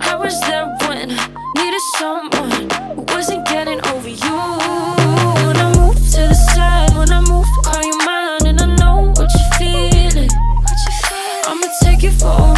I was there when I needed someone who wasn't getting over you. When I moved to the side, when I moved, call you mine, and I know what you're feeling. I'ma take it for a